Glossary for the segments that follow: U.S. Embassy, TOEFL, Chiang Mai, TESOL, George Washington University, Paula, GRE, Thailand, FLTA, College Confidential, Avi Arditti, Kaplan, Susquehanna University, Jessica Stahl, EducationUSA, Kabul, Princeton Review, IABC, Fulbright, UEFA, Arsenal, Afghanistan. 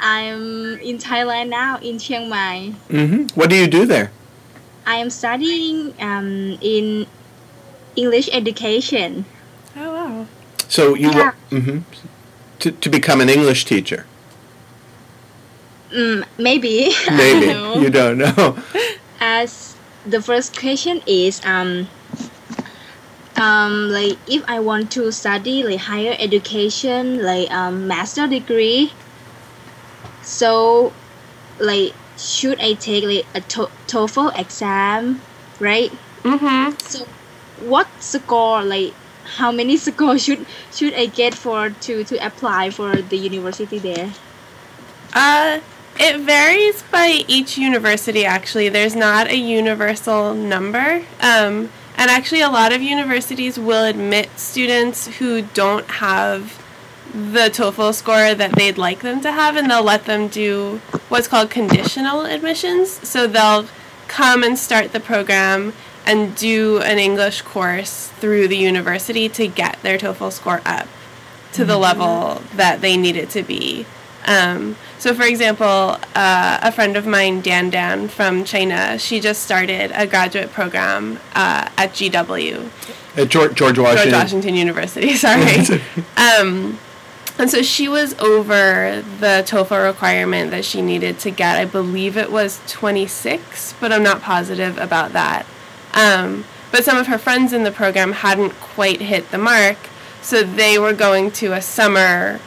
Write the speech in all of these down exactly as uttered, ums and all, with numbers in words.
I'm in Thailand now, in Chiang Mai. Mm-hmm. What do you do there? I am studying um, in English education. Oh, wow. So you yeah. mm-hmm, to, to become an English teacher? Mm, maybe. Maybe. Don't you don't know. As the first question is, um, um, like if I want to study like higher education, like um, master degree, so, like, should I take like a TOEFL exam, right? Mm-hmm. So, what score, like, how many score should should I get for to to apply for the university there? Uh, it varies by each university. Actually, there's not a universal number. Um, and actually, a lot of universities will admit students who don't have the TOEFL score that they'd like them to have, and they'll let them do what's called conditional admissions. So they'll come and start the program and do an English course through the university to get their TOEFL score up to the level that they need it to be. Um, so for example, uh, a friend of mine, Dan Dan from China, she just started a graduate program uh, at G W. At George, George Washington. George Washington University, sorry. um, And so she was over the TOEFL requirement that she needed to get. I believe it was twenty-six, but I'm not positive about that. Um, but some of her friends in the program hadn't quite hit the mark, so they were going to a summer,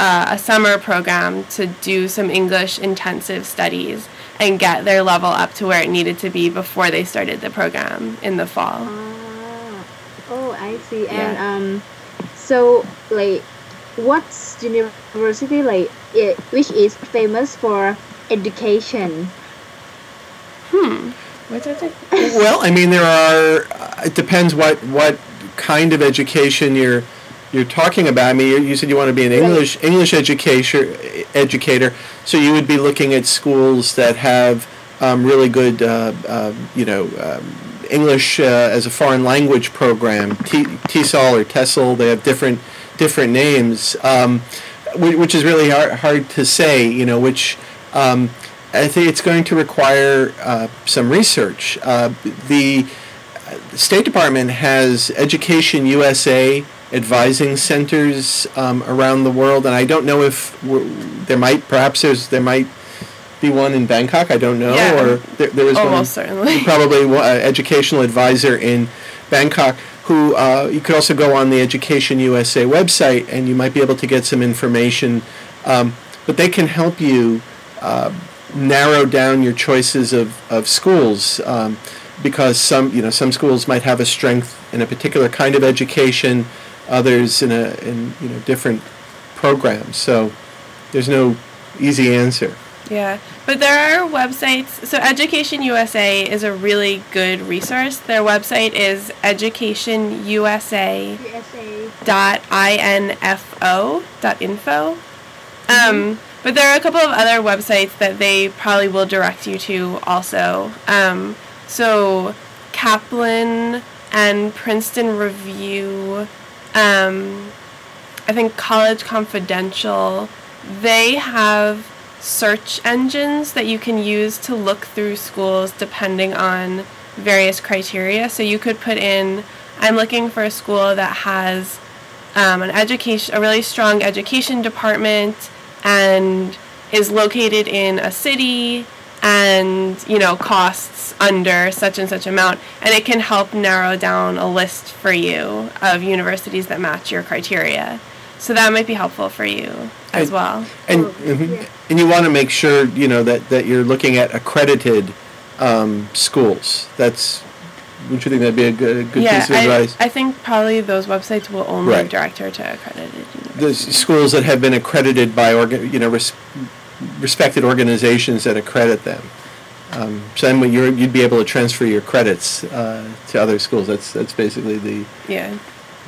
uh, a summer program to do some English intensive studies and get their level up to where it needed to be before they started the program in the fall. Ah. Oh, I see. Yeah. And um, so, like, what's university like, it, which is famous for education? Hmm. What is it? Well, I mean, there are. Uh, it depends what what kind of education you're you're talking about. I mean, you, you said you want to be an English right. English educator educator, so you would be looking at schools that have um, really good, uh, uh, you know. Um, English uh, as a foreign language program, TESOL or TESOL, they have different different names, um, which is really hard, hard to say, you know, which um, I think it's going to require uh, some research. Uh, the State Department has Education U S A advising centers um, around the world, and I don't know if we're, there might, perhaps there's, there might be one in Bangkok, I don't know, yeah, or there, there was almost one, certainly. Probably one, uh, educational advisor in Bangkok who uh, you could also go on the Education U S A website and you might be able to get some information, um, but they can help you uh, narrow down your choices of, of schools, um, because some, you know, some schools might have a strength in a particular kind of education, others in a in you know different programs, so there's no easy answer. Yeah, but there are websites. So Education U S A is a really good resource. Their website is education U S A dot info. Um, but there are a couple of other websites that they probably will direct you to also. Um, so Kaplan and Princeton Review, um, I think College Confidential, they have search engines that you can use to look through schools depending on various criteria. So you could put in, I'm looking for a school that has um, an education, a really strong education department, and is located in a city, and, you know, costs under such and such amount, and it can help narrow down a list for you of universities that match your criteria. So that might be helpful for you as well. And mm-hmm, and you want to make sure, you know, that, that you're looking at accredited um, schools. That's, don't you think that'd be a good, a good yeah, piece of I, advice? I think probably those websites will only right. direct her to accredited universities. The schools that have been accredited by, orga you know, res respected organizations that accredit them. Um, so then when you're, you'd be able to transfer your credits uh, to other schools. That's, that's basically the... Yeah.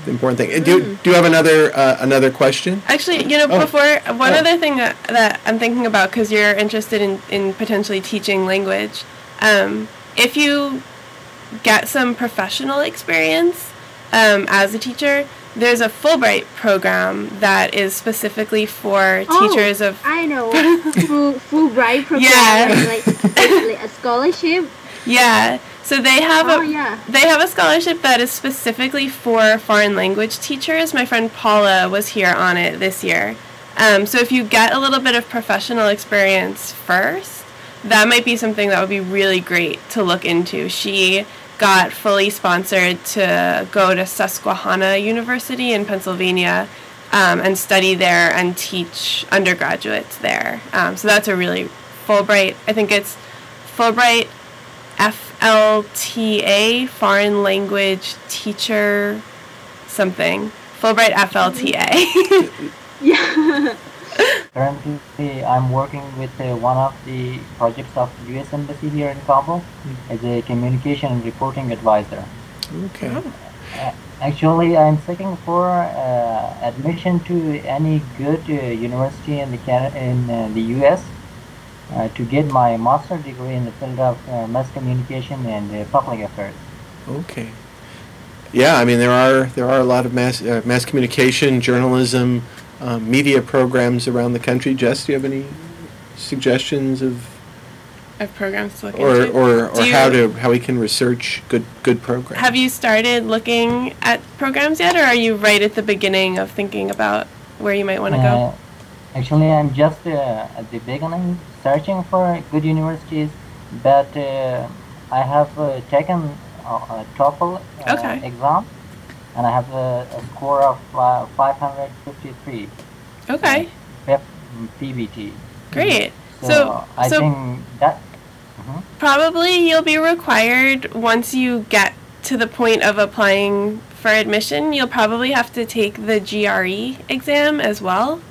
Important thing. Do, do you have another uh, another question? Actually, you know, oh. before, one oh. other thing that, that I'm thinking about, because you're interested in, in potentially teaching language, um, if you get some professional experience um, as a teacher, There's a Fulbright program that is specifically for oh, teachers of... I know. Fulbright program. Yeah. Like, like a scholarship. Yeah. So they have oh, a yeah. they have a scholarship that is specifically for foreign language teachers. My friend Paula was here on it this year. Um, so if you get a little bit of professional experience first, that might be something that would be really great to look into. She got fully sponsored to go to Susquehanna University in Pennsylvania um, and study there and teach undergraduates there. Um, so that's a really Fulbright. I think it's Fulbright F L T A, Foreign Language Teacher something. Fulbright F L T A. Yeah. Currently, I'm working with uh, one of the projects of the U S Embassy here in Kabul as a communication and reporting advisor. Okay. Uh, actually, I'm seeking for uh, admission to any good uh, university in the Canada, in uh, the U S Uh, to get my master's degree in the field of uh, mass communication and uh, public affairs. Okay. Yeah, I mean there are there are a lot of mass uh, mass communication, journalism. Uh, media programs around the country. Jess, do you have any suggestions of of programs to look or, into, or or how to how we can research good good programs? Have you started looking at programs yet, or are you right at the beginning of thinking about where you might want to uh, go? Actually, I'm just uh, at the beginning searching for good universities, but uh, I have uh, taken a, a TOEFL uh, okay. exam. And I have a, a score of uh, five hundred fifty-three. Okay. P B T. Great. So, so I so think that... Mm-hmm. Probably you'll be required, once you get to the point of applying for admission, you'll probably have to take the G R E exam as well,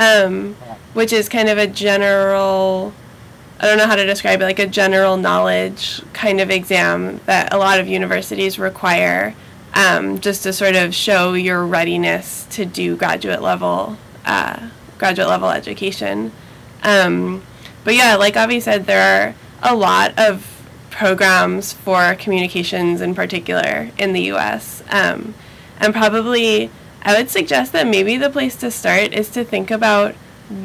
um, yeah. which is kind of a general... I don't know how to describe it, like a general knowledge kind of exam that a lot of universities require. Um, just to sort of show your readiness to do graduate level, uh, graduate level education. Um, but yeah, like Avi said, there are a lot of programs for communications in particular in the U S Um, and probably I would suggest that maybe the place to start is to think about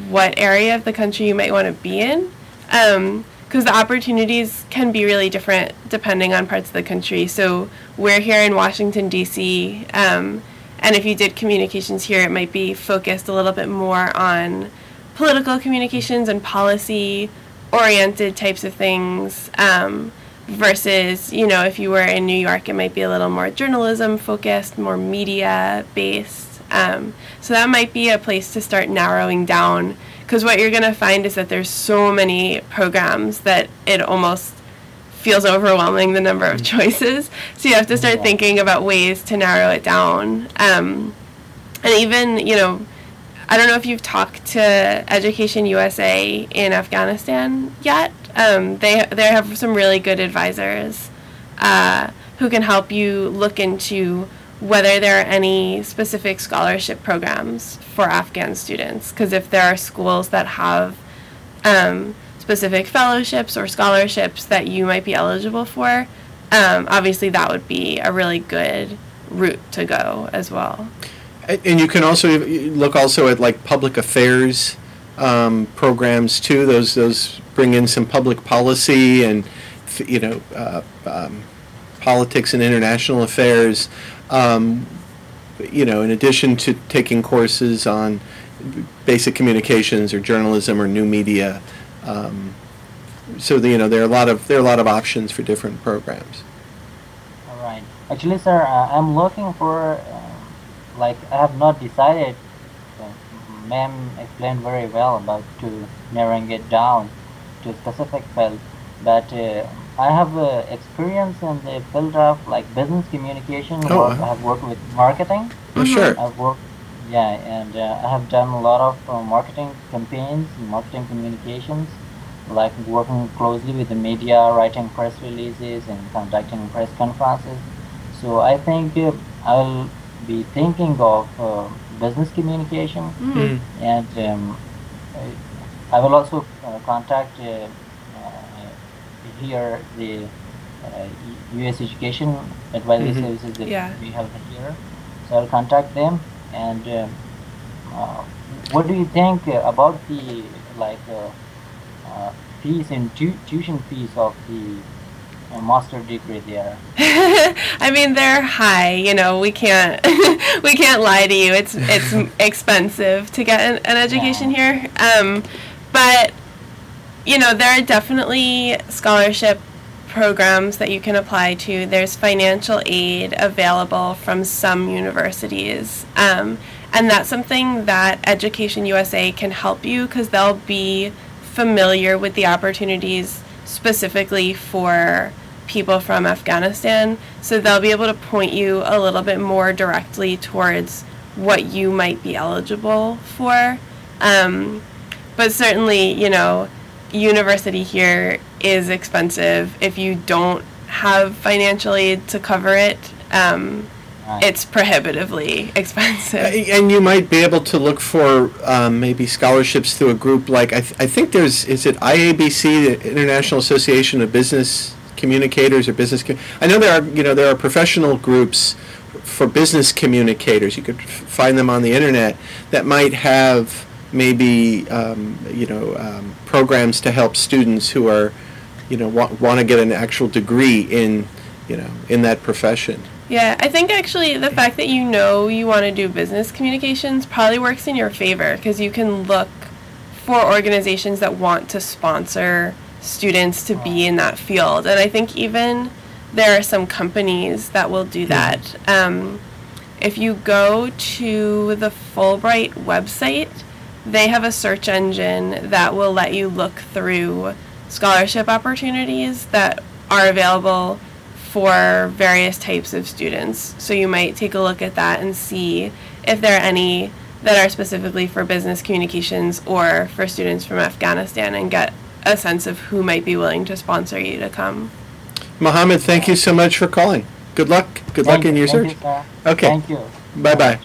what area of the country you might want to be in. Um, because the opportunities can be really different depending on parts of the country. So we're here in Washington, D C, um, and if you did communications here, it might be focused a little bit more on political communications and policy-oriented types of things, um, versus, you know, if you were in New York, it might be a little more journalism-focused, more media-based. Um, so that might be a place to start narrowing down, because what you're going to find is that there's so many programs that it almost feels overwhelming, the number of choices. So you have to start thinking about ways to narrow it down. Um, and even, you know, I don't know if you've talked to EducationUSA in Afghanistan yet. Um, they, they have some really good advisors uh, who can help you look into whether there are any specific scholarship programs for Afghan students, because if there are schools that have um, specific fellowships or scholarships that you might be eligible for, um, obviously that would be a really good route to go as well. And you can also look also at like public affairs um, programs too. Those those bring in some public policy and you know uh, um, politics and international affairs. Um, you know, in addition to taking courses on basic communications or journalism or new media, um, so the, you know there are a lot of there are a lot of options for different programs. All right. Actually, sir, uh, I'm looking for uh, like I have not decided. Uh, Ma'am explained very well about to narrowing it down to specific field, but. Uh, I have uh, experience in the field of like business communication. Oh, work. I have worked with marketing. Oh, sure. I've worked, yeah, and uh, I have done a lot of uh, marketing campaigns, marketing communications, like working closely with the media, writing press releases, and conducting press conferences. So I think uh, I'll be thinking of uh, business communication, mm. and um, I will also uh, contact. Uh, Here, the uh, U S Education Advisory mm-hmm. Services that yeah. we have here. So I'll contact them. And uh, uh, what do you think about the like uh, uh, fees and tu tuition fees of the uh, master degree there? I mean, they're high. You know, we can't we can't lie to you. It's it's expensive to get an, an education yeah. here. Um, but you know, there are definitely scholarship programs that you can apply to. There's financial aid available from some universities, um, and that's something that Education U S A can help you, because they'll be familiar with the opportunities specifically for people from Afghanistan, so they'll be able to point you a little bit more directly towards what you might be eligible for. Um, but certainly, you know, university here is expensive. If you don't have financial aid to cover it, um, right. it's prohibitively expensive. And you might be able to look for um, maybe scholarships through a group like, I, th I think there's, is it I A B C, the International Association of Business Communicators or Business, Com I know there are, you know, there are professional groups for business communicators. You could find them on the internet that might have maybe um, you know um, programs to help students who are you know wa want to get an actual degree in you know in that profession. Yeah, I think actually the fact that you know you want to do business communications probably works in your favor, because you can look for organizations that want to sponsor students to be in that field, and I think even there are some companies that will do that. Um, if you go to the Fulbright website, they have a search engine that will let you look through scholarship opportunities that are available for various types of students. So you might take a look at that and see if there are any that are specifically for business communications or for students from Afghanistan, and get a sense of who might be willing to sponsor you to come. Mohammed, thank you so much for calling. Good luck. Good luck in your search. Okay. Thank you. Bye-bye.